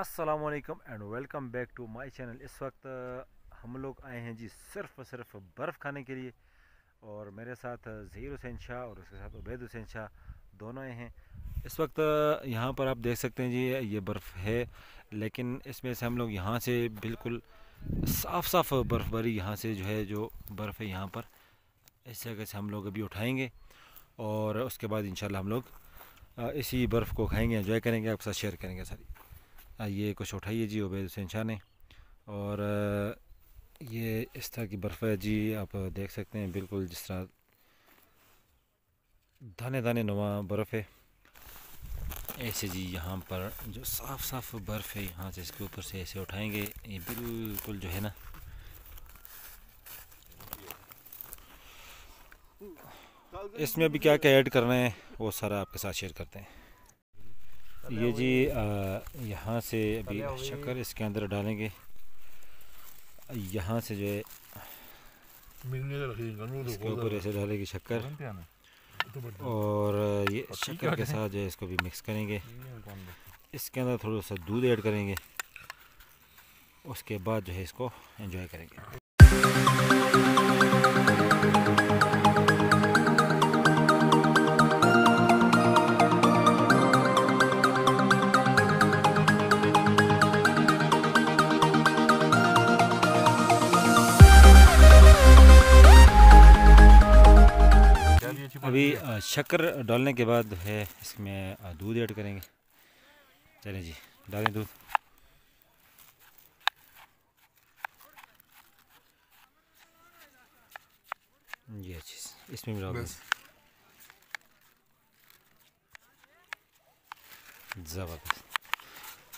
अस्सलाम वालेकुम and welcome back to my channel. इस वक्त हम लोग आए हैं जी सिर्फ और सिर्फ बर्फ़ खाने के लिए, और मेरे साथ ज़हीर हुसैन शाह और उसके साथ ओबेद हुसैन शाह दोनों आए हैं। इस वक्त यहाँ पर आप देख सकते हैं जी ये बर्फ़ है, लेकिन इसमें से हम लोग यहाँ से बिल्कुल साफ साफ बर्फ़बारी यहाँ से जो बर्फ़ है यहाँ पर इस जगह से हम लोग अभी उठाएँगे और उसके बाद इंशाल्लाह हम लोग इसी बर्फ़ को खाएँगे, एंजॉय करेंगे, आपके साथ शेयर करेंगे सारी। ये कुछ उठाइए जी ओबेद हुसैन शाह ने, और ये इस तरह की बर्फ़ है जी, आप देख सकते हैं बिल्कुल जिस तरह दाने दाने नुमा बर्फ़ है ऐसे जी। यहाँ पर जो साफ साफ बर्फ़ है यहाँ से इसके ऊपर से ऐसे उठाएंगे, ये बिल्कुल जो है ना इसमें भी क्या क्या ऐड करना है वो सारा आपके साथ शेयर करते हैं। ये जी यहाँ से अभी शक्कर इसके अंदर डालेंगे, यहाँ से जो है इसके ऊपर ऐसे डालेंगे शक्कर, और ये शक्कर के साथ जो है इसको भी मिक्स करेंगे। इसके अंदर थोड़ा सा दूध ऐड करेंगे, उसके बाद जो है इसको एंजॉय करेंगे। अभी शक्कर डालने के बाद है इसमें दूध ऐड करेंगे। चलें जी डालें दूध, ये चीज़ इसमें मिला दें, ज़बरदस्त।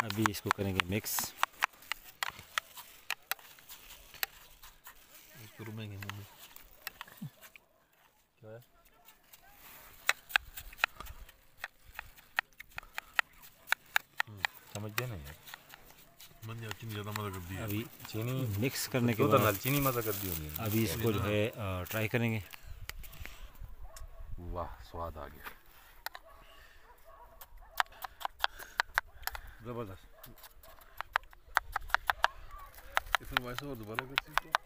अभी इसको करेंगे मिक्स, अभी चीनी मिक्स करने के बाद चीनी मज़ा कर दी होगी। अभी इसको जो है ट्राई करेंगे। वाह स्वाद आ गया, ज़बरदस्त। इसमें वैसे और दोबारा कर सकते हैं।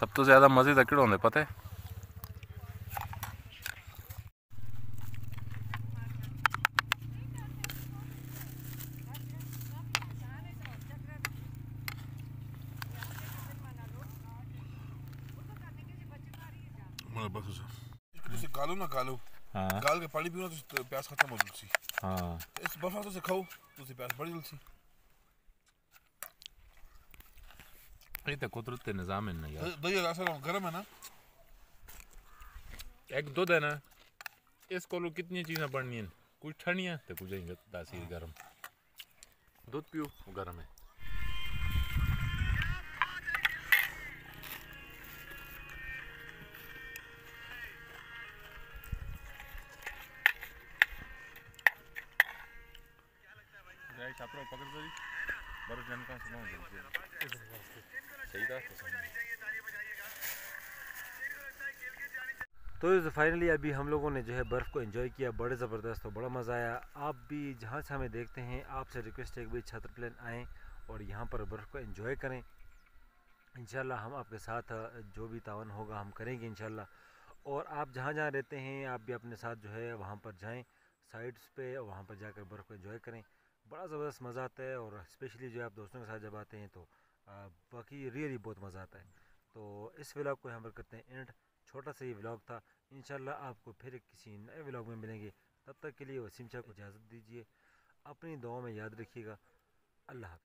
सब तो ज्यादा मजे तकड़ होने पता है। गालो ना गालो, हाँ। गाल के पानी पीना तो प्यास खत्म हो जाती है। हाँ। इस बर्फ तो से खाओ तो से प्यास बढ़ जाती है। ये तो कुदरत का निजाम है ना यार। दही रासा गरम है ना, एक दूध है ना, इसको लो कितनी चीजें पड़नी है, कुछ ठंडियां तो कुछ ही तासीर गरम। दूध पियो वो गरम है। छापरा पकड़ दो जी, बड़े जन का सुनाओ सही था तो फाइनली अभी हम लोगों ने जो है बर्फ़ को एंजॉय किया, बड़े ज़बरदस्त और बड़ा मज़ा आया। आप भी जहाँ से हमें देखते हैं, आपसे रिक्वेस्ट है कि भाई छतरप्लेन आएँ और यहाँ पर बर्फ़ को एंजॉय करें। इंशाल्लाह हम आपके साथ जो भी तावन होगा हम करेंगे इंशाल्लाह। और आप जहाँ जहाँ रहते हैं आप भी अपने साथ जो है वहाँ पर जाएँ, साइट्स पर वहाँ पर जाकर बर्फ़ को एंजॉय करें, बड़ा ज़बरदस्त मज़ा आता है। और स्पेशली जो आप दोस्तों के साथ जब आते हैं तो बाकी रियली बहुत मज़ा आता है। तो इस व्लॉग को हम पर करते हैं एंड, छोटा सा ये व्लॉग था। इंशाल्लाह आपको फिर किसी नए व्लॉग में मिलेंगे, तब तक के लिए वसीम शाह को इजाज़त दीजिए, अपनी दुआ में याद रखिएगा। अल्लाह हाफ़िज़।